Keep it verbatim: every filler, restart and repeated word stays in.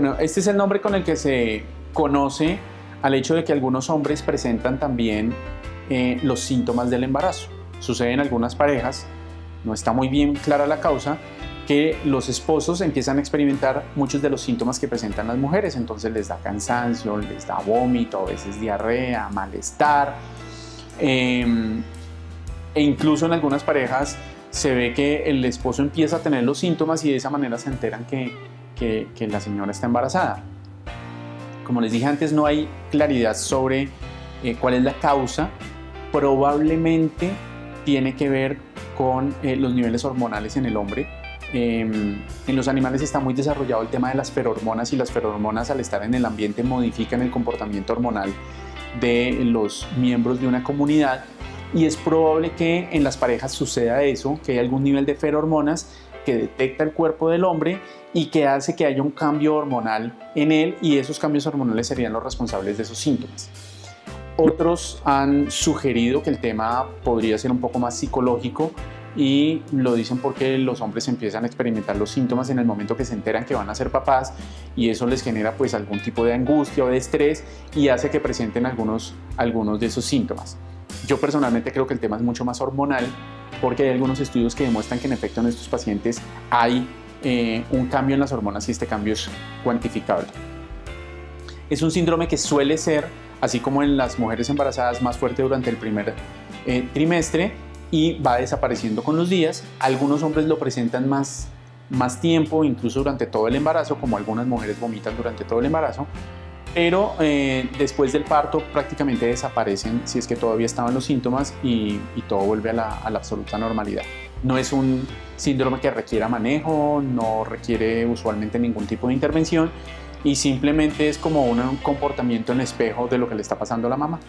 Bueno, este es el nombre con el que se conoce al hecho de que algunos hombres presentan también eh, los síntomas del embarazo. Sucede en algunas parejas, no está muy bien clara la causa, que los esposos empiezan a experimentar muchos de los síntomas que presentan las mujeres. Entonces les da cansancio, les da vómito, a veces diarrea, malestar. Eh, e incluso en algunas parejas se ve que el esposo empieza a tener los síntomas y de esa manera se enteran que, que, que la señora está embarazada. Como les dije antes, no hay claridad sobre eh, cuál es la causa. Probablemente tiene que ver con eh, los niveles hormonales en el hombre. Eh, en los animales está muy desarrollado el tema de las ferormonas, y las ferormonas, al estar en el ambiente, modifican el comportamiento hormonal de los miembros de una comunidad, y es probable que en las parejas suceda eso, que hay algún nivel de ferormonas que detecta el cuerpo del hombre y que hace que haya un cambio hormonal en él, y esos cambios hormonales serían los responsables de esos síntomas. Otros han sugerido que el tema podría ser un poco más psicológico, y lo dicen porque los hombres empiezan a experimentar los síntomas en el momento que se enteran que van a ser papás, y eso les genera pues algún tipo de angustia o de estrés y hace que presenten algunos, algunos de esos síntomas. Yo personalmente creo que el tema es mucho más hormonal, porque hay algunos estudios que demuestran que en efecto en estos pacientes hay eh, un cambio en las hormonas, y este cambio es cuantificable. Es un síndrome que suele ser, así como en las mujeres embarazadas, más fuerte durante el primer eh, trimestre, y va desapareciendo con los días. Algunos hombres lo presentan más, más tiempo, incluso durante todo el embarazo, como algunas mujeres vomitan durante todo el embarazo, pero eh, después del parto prácticamente desaparecen, si es que todavía estaban los síntomas, y, y todo vuelve a la, a la absoluta normalidad. No es un síndrome que requiera manejo, no requiere usualmente ningún tipo de intervención, y simplemente es como un comportamiento en espejo de lo que le está pasando a la mamá.